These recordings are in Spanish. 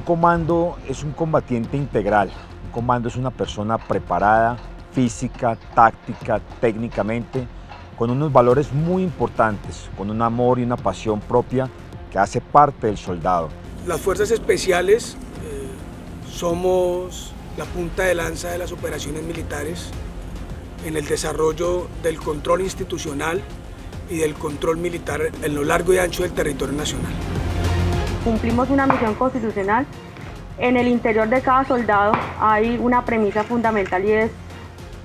Un comando es un combatiente integral. Un comando es una persona preparada, física, táctica, técnicamente, con unos valores muy importantes, con un amor y una pasión propia que hace parte del soldado. Las Fuerzas Especiales somos la punta de lanza de las operaciones militares en el desarrollo del control institucional y del control militar en lo largo y ancho del territorio nacional. Cumplimos una misión constitucional. En el interior de cada soldado hay una premisa fundamental y es,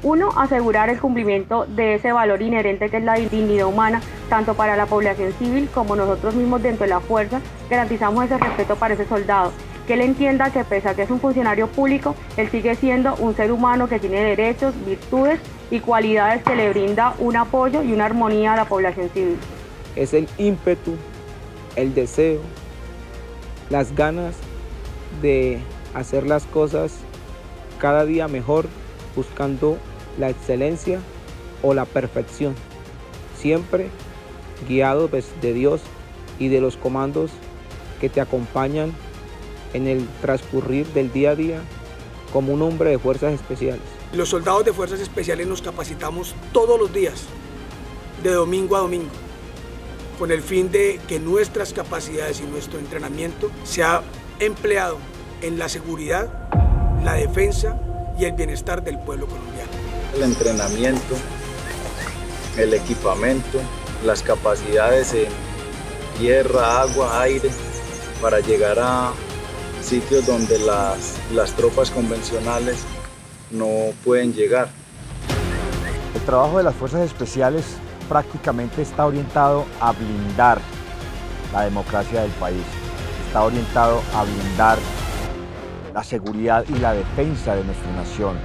uno, asegurar el cumplimiento de ese valor inherente que es la dignidad humana, tanto para la población civil como nosotros mismos dentro de la fuerza, garantizamos ese respeto para ese soldado, que él entienda que pese a que es un funcionario público, él sigue siendo un ser humano que tiene derechos, virtudes y cualidades que le brinda un apoyo y una armonía a la población civil. Es el ímpetu, el deseo, las ganas de hacer las cosas cada día mejor, buscando la excelencia o la perfección, siempre guiados de Dios y de los comandos que te acompañan en el transcurrir del día a día como un hombre de Fuerzas Especiales. Los soldados de Fuerzas Especiales nos capacitamos todos los días, de domingo a domingo, con el fin de que nuestras capacidades y nuestro entrenamiento sea empleado en la seguridad, la defensa y el bienestar del pueblo colombiano. El entrenamiento, el equipamiento, las capacidades en tierra, agua, aire, para llegar a sitios donde las tropas convencionales no pueden llegar. El trabajo de las Fuerzas Especiales prácticamente está orientado a blindar la democracia del país, está orientado a blindar la seguridad y la defensa de nuestra nación.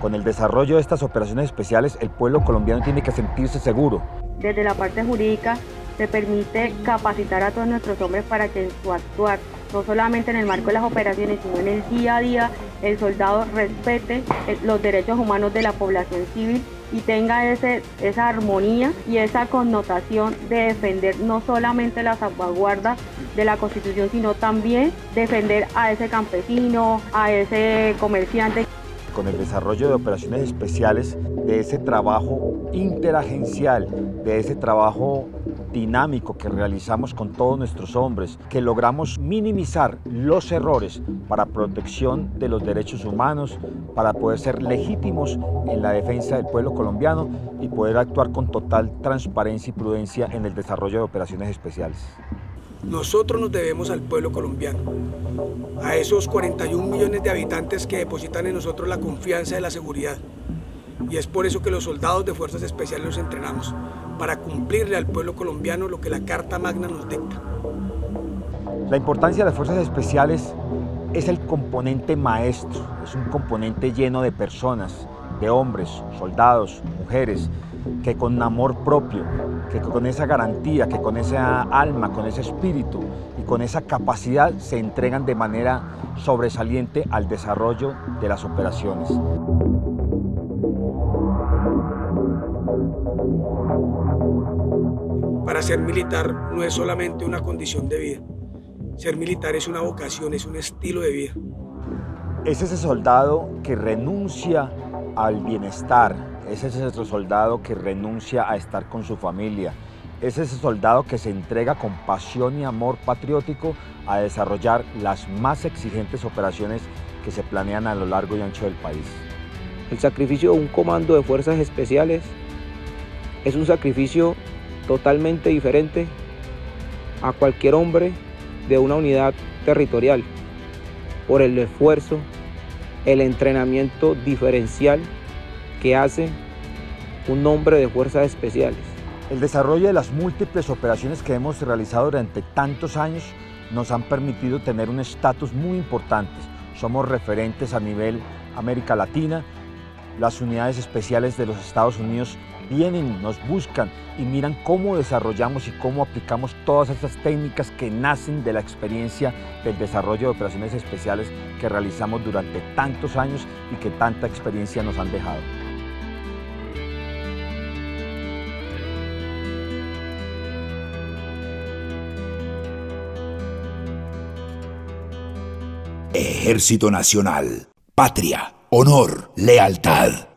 Con el desarrollo de estas operaciones especiales, el pueblo colombiano tiene que sentirse seguro. Desde la parte jurídica se permite capacitar a todos nuestros hombres para que en su actuar, no solamente en el marco de las operaciones, sino en el día a día, el soldado respete los derechos humanos de la población civil y tenga esa armonía y esa connotación de defender no solamente la salvaguarda de la Constitución, sino también defender a ese campesino, a ese comerciante. Con el desarrollo de operaciones especiales, de ese trabajo interagencial, de ese trabajo dinámico que realizamos con todos nuestros hombres, que logramos minimizar los errores para protección de los derechos humanos, para poder ser legítimos en la defensa del pueblo colombiano y poder actuar con total transparencia y prudencia en el desarrollo de operaciones especiales. Nosotros nos debemos al pueblo colombiano, a esos 41 millones de habitantes que depositan en nosotros la confianza de la seguridad. Y es por eso que los soldados de Fuerzas Especiales los entrenamos, para cumplirle al pueblo colombiano lo que la Carta Magna nos dicta. La importancia de las Fuerzas Especiales es el componente maestro, es un componente lleno de personas, de hombres, soldados, mujeres, que con amor propio, que con esa garantía, que con esa alma, con ese espíritu y con esa capacidad se entregan de manera sobresaliente al desarrollo de las operaciones. Para ser militar no es solamente una condición de vida. Ser militar es una vocación, es un estilo de vida. Es ese soldado que renuncia al bienestar, es ese soldado que renuncia a estar con su familia, es ese soldado que se entrega con pasión y amor patriótico a desarrollar las más exigentes operaciones que se planean a lo largo y ancho del país. El sacrificio de un comando de Fuerzas Especiales es un sacrificio totalmente diferente a cualquier hombre de una unidad territorial, por el esfuerzo, el entrenamiento diferencial que hace un hombre de Fuerzas Especiales. El desarrollo de las múltiples operaciones que hemos realizado durante tantos años nos han permitido tener un estatus muy importante. Somos referentes a nivel América Latina. Las unidades especiales de los Estados Unidos vienen, nos buscan y miran cómo desarrollamos y cómo aplicamos todas esas técnicas que nacen de la experiencia del desarrollo de operaciones especiales que realizamos durante tantos años y que tanta experiencia nos han dejado. Ejército Nacional. Patria, honor, lealtad.